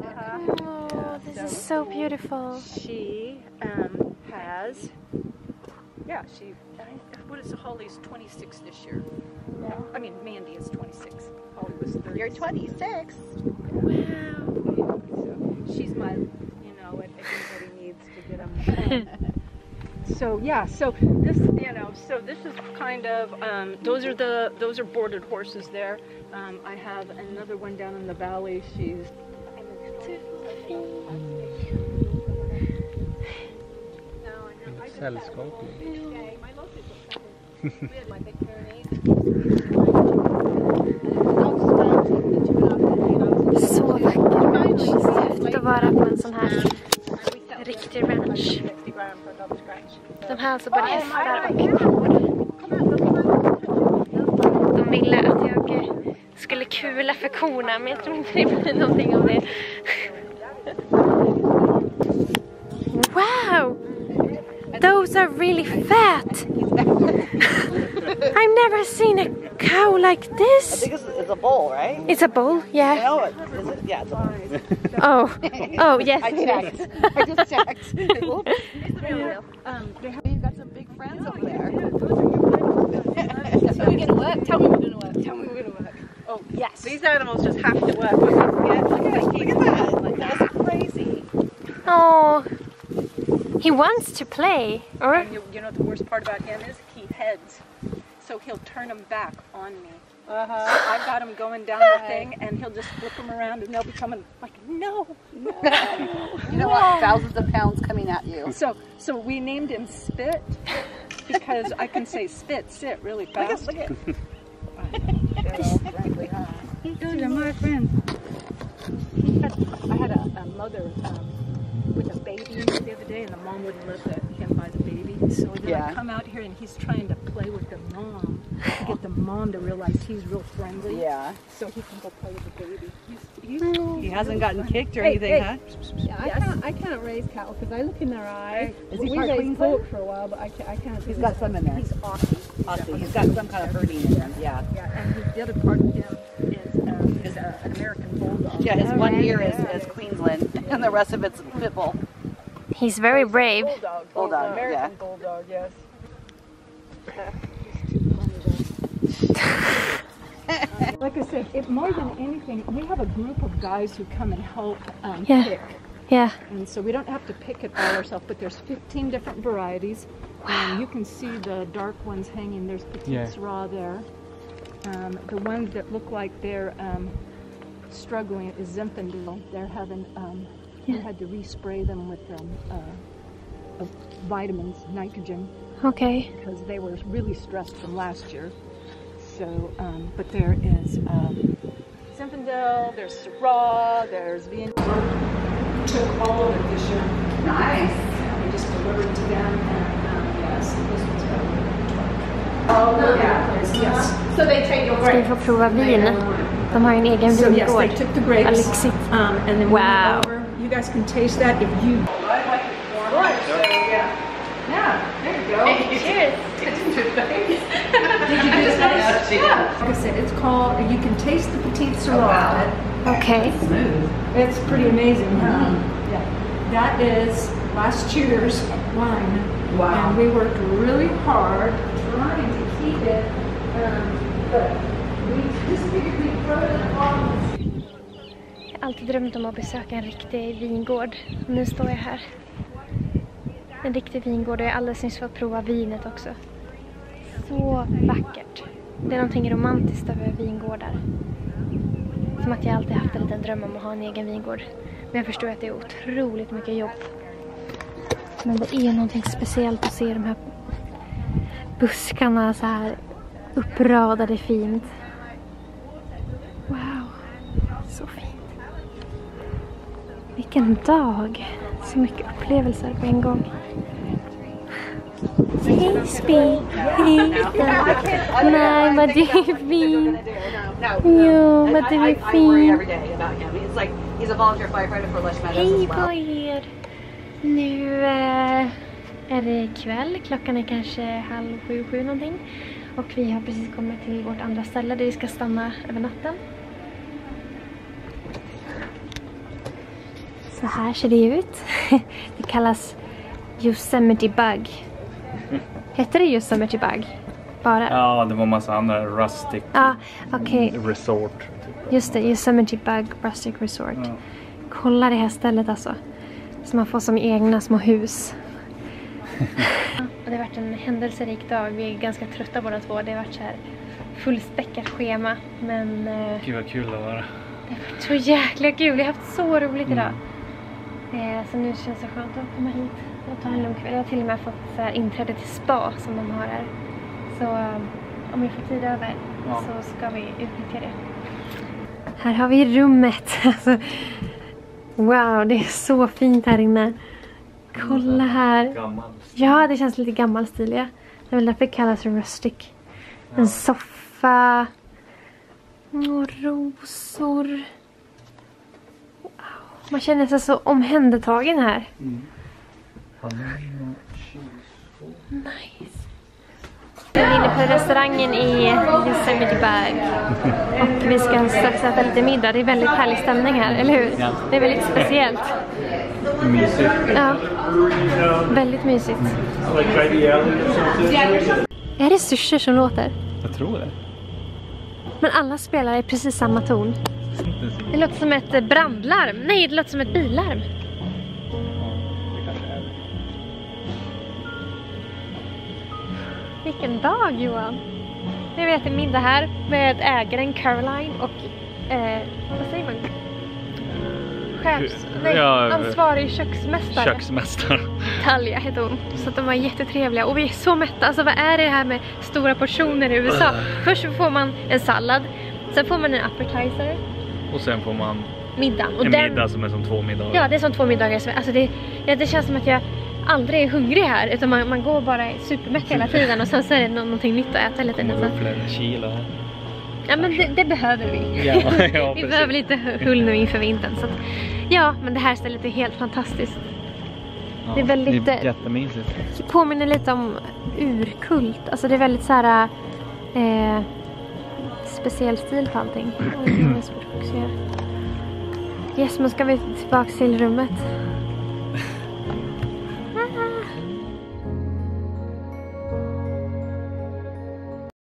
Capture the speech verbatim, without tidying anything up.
Uh-huh. Oh, yeah, this so is so beautiful. She um, has, yeah, she, what is, Holly's twenty-six this year. Yeah. Yeah. I mean, Mandy is twenty-six. Holly was thirty. You're twenty-six. Wow. So she's my, you know, what everybody needs to get on. So yeah, so this, you know, so this is kind of, um, those are the, those are boarded horses there. Um, I have another one down in the valley. She's, telescoping. Så vacker. She's häftigt att vara på en sån här riktig ranch. De här så bara hästar och kor. De ville att jag skulle kula för korna, men jag tror inte det blir någonting av det. Wow! Those are really fat! I've never seen a cow like this! I think it's, it's a bull, right? It's a bull, yeah. No, it, is it? Yeah, it's a bull. Oh, oh, yes. I checked. I just checked. um, You've got some big friends over there. So we can work. Tell me we're going to work. Tell me we're going to work. Oh, yes. These animals just have to work. Yeah, look at, look at that. Like, that's crazy. Oh. He wants to play, or? And you, you know what the worst part about him is? He heads. So he'll turn them back on me. Uh-huh. So I've got him going down the thing, and he'll just flip them around, and they'll be coming like, no, no. You know what? Thousands of pounds coming at you. So so we named him Spit, because I can say spit, sit really fast. Look at, look at. Those are my friends. I had a, a mother um, with a baby the other day, and the mom wouldn't let him buy the baby. So then yeah. I come out here, and he's trying to play with the mom to get the mom to realize he's real friendly. Yeah. So he can go play with the baby. He's, he's, oh, he hasn't really gotten funny. Kicked or hey, anything, hey. Huh? Yeah, I, yes. can't, I can't raise cattle because I look in their eye. Is well, he we raised pork for a while, but I can't. I can't he's got some in there. He's Aussie. Aussie. He's, he's got some kind of herding in him. Yeah. Yeah. And he, the other part of him is um, is uh, an American bulldog. Yeah. His oh, one ear yeah. is, is Queensland, and the rest of it's pitbull. He's very brave. Bulldog, bulldog, American yeah. bulldog, yes. Like I said, it, more than anything, we have a group of guys who come and help um, yeah. pick. Yeah. And so we don't have to pick it all ourselves, but there's fifteen different varieties. Wow. Um, you can see the dark ones hanging. There's Petite yeah. Sirah there. Um, the ones that look like they're um, struggling is Zinfandel. They're having... Um, You had to respray them with um, uh, uh, vitamins, nitrogen. Okay. Because they were really stressed from last year. So, um, but there is um, Zinfandel, there's Syrah, there's Viognier. Took all of it this year. Nice. And we just delivered to them, and um, yes, this one's got a little. Oh, yeah, there's yes. So they take your grapes. So yes, they took the grapes. Um, and then wow. We You guys can taste that if you. I like it warm. Right. Yeah. Yeah. There you go. Cheers. Did you do that? Yeah. Like I said, it's called. You can taste the Petite Sirah. Okay. It's smooth. It's pretty amazing, huh? Mm-hmm. Yeah. That is last year's wine. Wow. And we worked really hard trying to keep it, um, but we just figured we'd throw it on. Jag har alltid drömt om att besöka en riktig vingård. Nu står jag här. En riktig vingård, och jag har alldeles nyss fått prova vinet också. Så vackert. Det är någonting romantiskt över vingårdar. Som att jag alltid haft en liten dröm om att ha en egen vingård. Men jag förstår att det är otroligt mycket jobb. Men det är någonting speciellt att se de här buskarna så här uppradade fint. Wow, så fint. Vilken dag! Så mycket upplevelser på en gång. Hej Spi! Nej, vad du är fin! Jo, vad du är fin! Hej på er! Nu är det kväll. Klockan är kanske halv sju, sju någonting. Och vi har precis kommit till vårt andra ställe där vi ska stanna över natten. Så här ser det ut. Det kallas Yosemite Bug. Heter det Yosemite Bug? Bara? Ja, det var en massa andra rustic ah, okay. resort. Typ. Just det, Yosemite Bug Rustic Resort. Ja. Kolla det här stället alltså. Så man får som egna små hus. Det har varit en händelserik dag. Vi är ganska trötta båda två. Det har varit så här fullspäckat schema. Men... Gud vad kul det var. Det har varit så jäkla kul. Vi har haft så roligt mm. idag. Eh, så nu känns det skönt att komma hit och ta en lugn kväll. Jag har till och med fått så här inträde till spa som de har här. Så om vi får tid över ja. så ska vi utnyttja det. Här har vi rummet. Alltså, wow, det är så fint här inne. Kolla här. Ja, det känns lite gammalstiliga. Det är väl därför det kallas rustic. En soffa. Och rosor. Wow. Man känner sig så omhändertagen här. Mm. Nice. Vi är inne på restaurangen i Yosemite Bug. Och vi ska strax äta lite middag. Det är väldigt härlig stämning här, eller hur? Ja. Det är väldigt speciellt. Mysigt. Ja, väldigt mysigt. Är det sushi som låter? Jag tror det. Men alla spelar i precis samma ton. Det låter som ett brandlarm. Nej, det låter som ett bilarm. Vilken dag, Johan. Nu vet jag middag här med ägaren Caroline och eh, vad säger man? Chefs, nej, ja, ansvarig köksmästare. Köksmästare. Talia heter hon. Så att de var jättetrevliga och vi är så mätta. Alltså vad är det här med stora portioner i U S A? Först får man en sallad, sen får man en appetizer. Och sen får man middagen. Och en den, middag som är som två middagar. Ja, det är som två middagar. Alltså det, ja, det känns som att jag aldrig är hungrig här. Utan man, man går bara supermätt hela tiden och sen så är det någonting nytt att äta lite. Kommer upp flera kilo här. Ja, men det, det behöver vi. Ja, ja, vi behöver lite hull nu inför vintern. Så att, ja, men det här stället är helt fantastiskt. Ja, det är väldigt... Det är jättemysigt. Det påminner lite om urkult. Alltså det är väldigt så här... Eh, speciell stil på allting. Yes, men ska vi tillbaka till rummet?